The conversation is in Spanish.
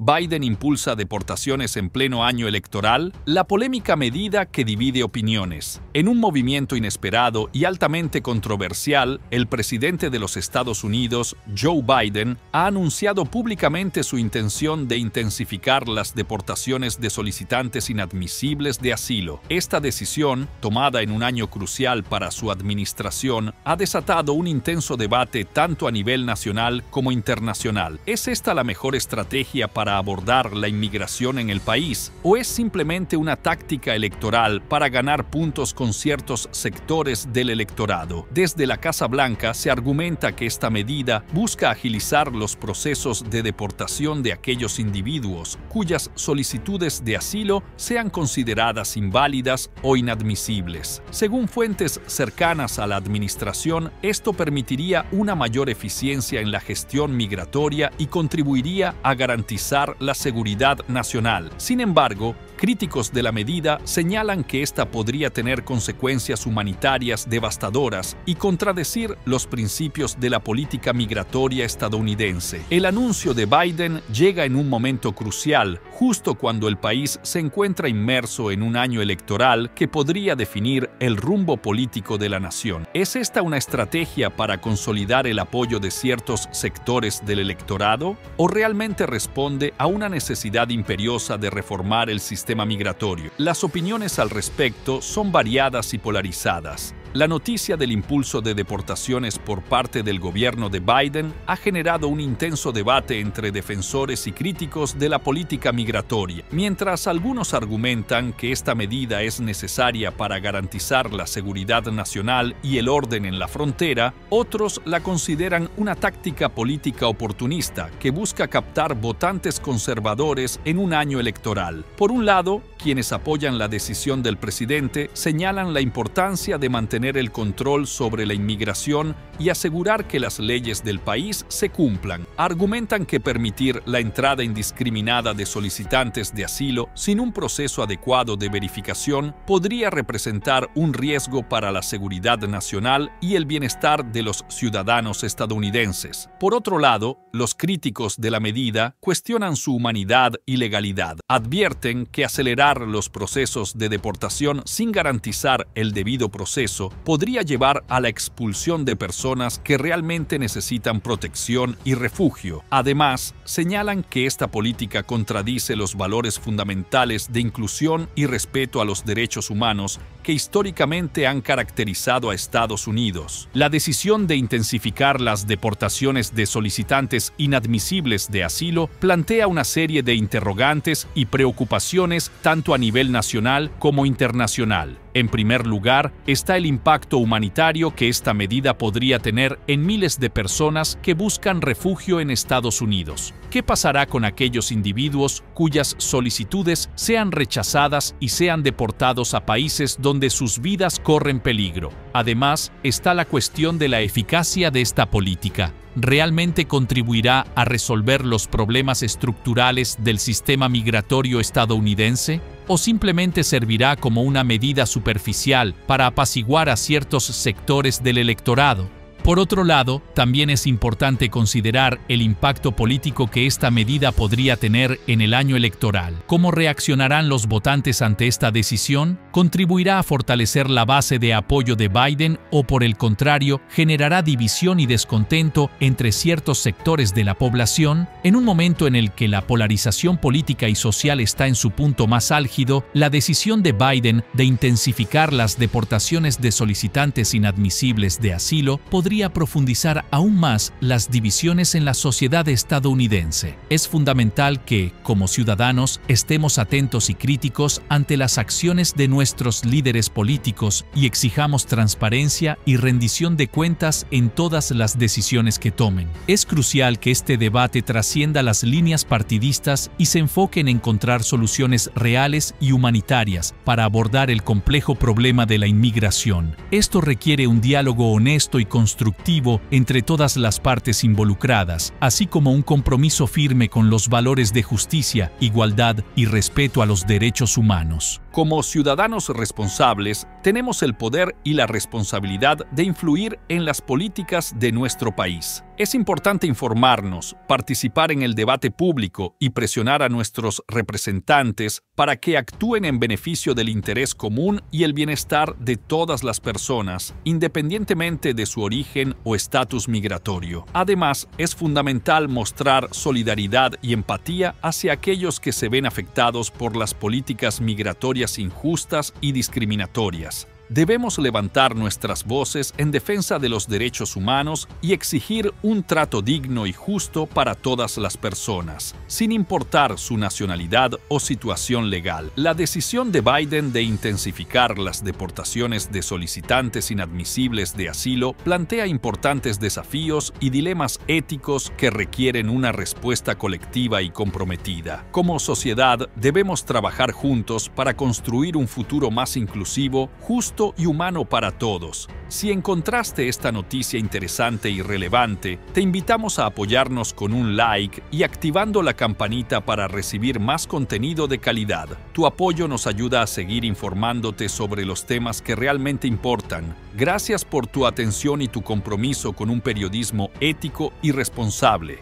Biden impulsa deportaciones en pleno año electoral, la polémica medida que divide opiniones. En un movimiento inesperado y altamente controversial, el presidente de los Estados Unidos, Joe Biden, ha anunciado públicamente su intención de intensificar las deportaciones de solicitantes inadmisibles de asilo. Esta decisión, tomada en un año crucial para su administración, ha desatado un intenso debate tanto a nivel nacional como internacional. ¿Es esta la mejor estrategia para abordar la inmigración en el país, o es simplemente una táctica electoral para ganar puntos con ciertos sectores del electorado? Desde la Casa Blanca se argumenta que esta medida busca agilizar los procesos de deportación de aquellos individuos cuyas solicitudes de asilo sean consideradas inválidas o inadmisibles. Según fuentes cercanas a la administración, esto permitiría una mayor eficiencia en la gestión migratoria y contribuiría a garantizar la seguridad nacional. Sin embargo, críticos de la medida señalan que esta podría tener consecuencias humanitarias devastadoras y contradecir los principios de la política migratoria estadounidense. El anuncio de Biden llega en un momento crucial, justo cuando el país se encuentra inmerso en un año electoral que podría definir el rumbo político de la nación. ¿Es esta una estrategia para consolidar el apoyo de ciertos sectores del electorado, o realmente responde a una necesidad imperiosa de reformar el sistema migratorio? Las opiniones al respecto son variadas y polarizadas. La noticia del impulso de deportaciones por parte del gobierno de Biden ha generado un intenso debate entre defensores y críticos de la política migratoria. Mientras algunos argumentan que esta medida es necesaria para garantizar la seguridad nacional y el orden en la frontera, otros la consideran una táctica política oportunista que busca captar votantes conservadores en un año electoral. Por un lado, quienes apoyan la decisión del presidente señalan la importancia de mantener el control sobre la inmigración y asegurar que las leyes del país se cumplan. Argumentan que permitir la entrada indiscriminada de solicitantes de asilo sin un proceso adecuado de verificación podría representar un riesgo para la seguridad nacional y el bienestar de los ciudadanos estadounidenses. Por otro lado, los críticos de la medida cuestionan su humanidad y legalidad. Advierten que acelerar los procesos de deportación sin garantizar el debido proceso podría llevar a la expulsión de personas que realmente necesitan protección y refugio. Además, señalan que esta política contradice los valores fundamentales de inclusión y respeto a los derechos humanos que históricamente han caracterizado a Estados Unidos. La decisión de intensificar las deportaciones de solicitantes inadmisibles de asilo plantea una serie de interrogantes y preocupaciones tanto a nivel nacional como internacional. En primer lugar, está el impacto humanitario que esta medida podría tener en miles de personas que buscan refugio en Estados Unidos. ¿Qué pasará con aquellos individuos cuyas solicitudes sean rechazadas y sean deportados a países donde sus vidas corren peligro? Además, está la cuestión de la eficacia de esta política. ¿Realmente contribuirá a resolver los problemas estructurales del sistema migratorio estadounidense? ¿O simplemente servirá como una medida superficial para apaciguar a ciertos sectores del electorado? Por otro lado, también es importante considerar el impacto político que esta medida podría tener en el año electoral. ¿Cómo reaccionarán los votantes ante esta decisión? ¿Contribuirá a fortalecer la base de apoyo de Biden o, por el contrario, generará división y descontento entre ciertos sectores de la población? En un momento en el que la polarización política y social está en su punto más álgido, la decisión de Biden de intensificar las deportaciones de solicitantes inadmisibles de asilo podría profundizar aún más las divisiones en la sociedad estadounidense. Es fundamental que, como ciudadanos, estemos atentos y críticos ante las acciones de nuestros líderes políticos y exijamos transparencia y rendición de cuentas en todas las decisiones que tomen. Es crucial que este debate trascienda las líneas partidistas y se enfoque en encontrar soluciones reales y humanitarias para abordar el complejo problema de la inmigración. Esto requiere un diálogo honesto y constructivo constructivo entre todas las partes involucradas, así como un compromiso firme con los valores de justicia, igualdad y respeto a los derechos humanos. Como ciudadanos responsables, tenemos el poder y la responsabilidad de influir en las políticas de nuestro país. Es importante informarnos, participar en el debate público y presionar a nuestros representantes para que actúen en beneficio del interés común y el bienestar de todas las personas, independientemente de su origen o estatus migratorio. Además, es fundamental mostrar solidaridad y empatía hacia aquellos que se ven afectados por las políticas migratorias injustas y discriminatorias. Debemos levantar nuestras voces en defensa de los derechos humanos y exigir un trato digno y justo para todas las personas, sin importar su nacionalidad o situación legal. La decisión de Biden de intensificar las deportaciones de solicitantes inadmisibles de asilo plantea importantes desafíos y dilemas éticos que requieren una respuesta colectiva y comprometida. Como sociedad, debemos trabajar juntos para construir un futuro más inclusivo, justo y humano para todos. Si encontraste esta noticia interesante y relevante, te invitamos a apoyarnos con un like y activando la campanita para recibir más contenido de calidad. Tu apoyo nos ayuda a seguir informándote sobre los temas que realmente importan. Gracias por tu atención y tu compromiso con un periodismo ético y responsable.